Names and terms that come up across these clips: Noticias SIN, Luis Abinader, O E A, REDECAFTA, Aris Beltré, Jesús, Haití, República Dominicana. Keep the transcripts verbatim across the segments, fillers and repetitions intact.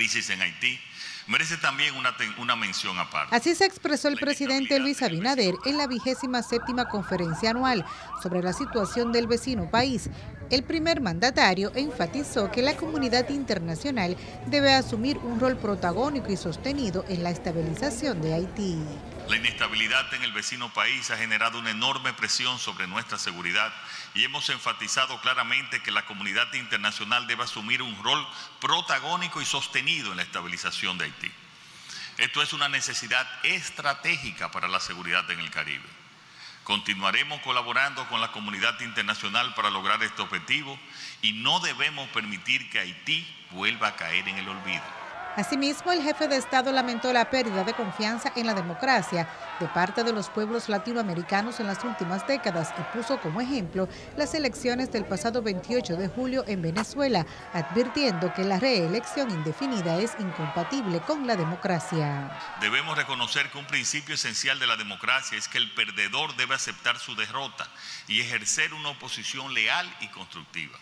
crisis en Haití, merece también una, una mención aparte. Así se expresó el presidente Luis Abinader en la vigésima séptima conferencia anual sobre la situación del vecino país. El primer mandatario enfatizó que la comunidad internacional debe asumir un rol protagónico y sostenido en la estabilización de Haití. La inestabilidad en el vecino país ha generado una enorme presión sobre nuestra seguridad y hemos enfatizado claramente que la comunidad internacional debe asumir un rol protagónico y sostenido en la estabilización de Haití. Esto es una necesidad estratégica para la seguridad en el Caribe. Continuaremos colaborando con la comunidad internacional para lograr este objetivo y no debemos permitir que Haití vuelva a caer en el olvido. Asimismo, el jefe de Estado lamentó la pérdida de confianza en la democracia de parte de los pueblos latinoamericanos en las últimas décadas y puso como ejemplo las elecciones del pasado veintiocho de julio en Venezuela, advirtiendo que la reelección indefinida es incompatible con la democracia. Debemos reconocer que un principio esencial de la democracia es que el perdedor debe aceptar su derrota y ejercer una oposición leal y constructiva.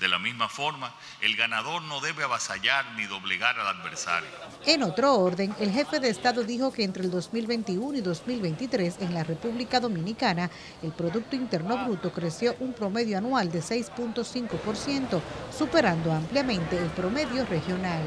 De la misma forma, el ganador no debe avasallar ni doblegar al adversario. En otro orden, el jefe de Estado dijo que entre el dos mil veintiuno y dos mil veintitrés en la República Dominicana, el Producto Interno Bruto creció un promedio anual de seis punto cinco por ciento, superando ampliamente el promedio regional.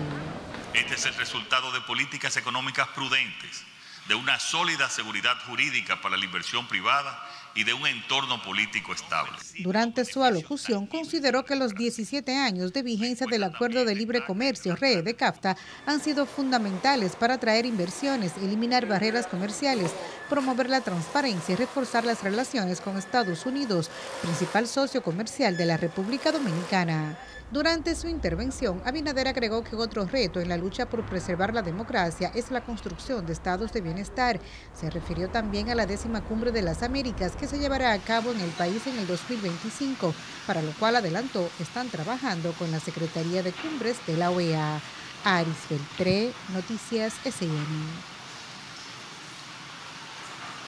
Este es el resultado de políticas económicas prudentes, de una sólida seguridad jurídica para la inversión privada y de un entorno político estable. Durante su alocución, consideró que los diecisiete años de vigencia del Acuerdo de Libre Comercio, REDECAFTA, han sido fundamentales para atraer inversiones, eliminar barreras comerciales, promover la transparencia y reforzar las relaciones con Estados Unidos, principal socio comercial de la República Dominicana. Durante su intervención, Abinader agregó que otro reto en la lucha por preservar la democracia es la construcción de estados de bienestar. Se refirió también a la décima cumbre de las Américas que se llevará a cabo en el país en el dos mil veinticinco, para lo cual adelantó están trabajando con la Secretaría de Cumbres de la O E A. Aris Beltré, Noticias S I N.